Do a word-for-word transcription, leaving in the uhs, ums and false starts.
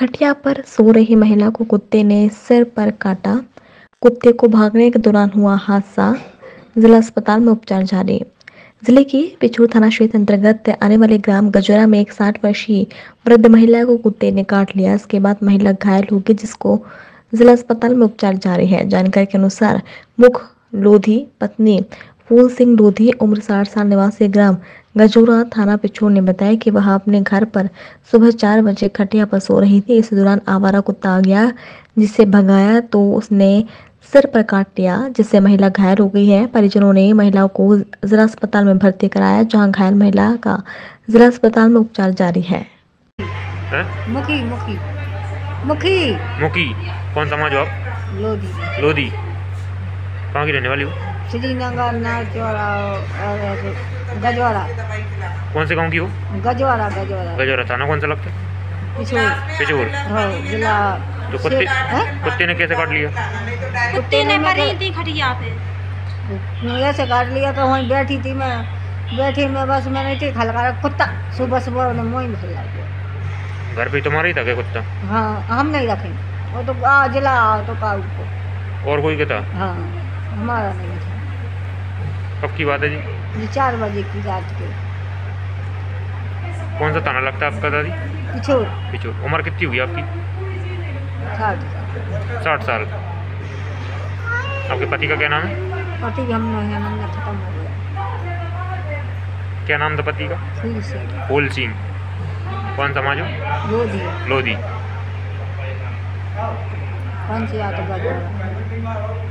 खटिया पर सो रही महिला को कुत्ते ने सिर पर काटा। कुत्ते को भागने के दौरान हुआ हादसा। जिला अस्पताल में उपचार जारी। जिले की पिछूर थाना क्षेत्र अंतर्गत आने वाले ग्राम गजरा में एक साठ वर्षीय वृद्ध महिला को कुत्ते ने काट लिया। इसके बाद महिला घायल हो गई, जिसको जिला अस्पताल में उपचार जारी है। जानकारी के अनुसार मुख लोधी पत्नी फूल सिंह लोधी उम्र साठ साल निवासी ग्राम गजोरा थाना पिछोर ने बताया कि वह अपने घर पर सुबह चार बजे खटिया पर सो रही थी। इस दौरान आवारा कुत्ता आ गया, जिसे भगाया तो उसने सिर पर काट लिया, जिससे महिला घायल हो गई है। परिजनों ने महिला को जिला अस्पताल में भर्ती कराया, जहां घायल महिला का जिला अस्पताल में उपचार जारी है। मुखी मुखी मुखी मुखी कौन सा आप? लोधी लोधी कहाँ की रहने वाली हो? श्रीनगर नारचौरा गजवाड़ा। कौन से गांव की हो? गजवाड़ा गजवाड़ा गजवाड़ा थाना कौन सा लगता है? पिछोर। जिला तो कुत्ते कुत्ते ने कैसे काट लिया? कुत्ते ने मरी थी खटिया पे, ऐसे काट लिया। तो वहीं बैठी थी मैं, बैठी मैं बस मैंने ठीक हल्का कुत्ता सुबह सुबह उन्हें मुँह में खिला दिया। घर पे तुम्हारा ही था क्या कुत्ता? हाँ हम नहीं रखे, वो तो जिला तो काऊ को और कोई कहता। हाँ हमारा नहीं था। कब की बात है जी? जी चार बजे की रात के। कौन सा थाना लगता है आपका दादी? पिछोर। पिछोर। उम्र कितनी हुई आपकी? साठ। साठ साल। आपके पति का क्या नाम है? पति भी हम नहीं है, हमने खत्म हो गया। क्या नाम था पति का? फूल सिंह। फूल सिंह कौन समाज हो? लोधी। लोधी कौन सी आता?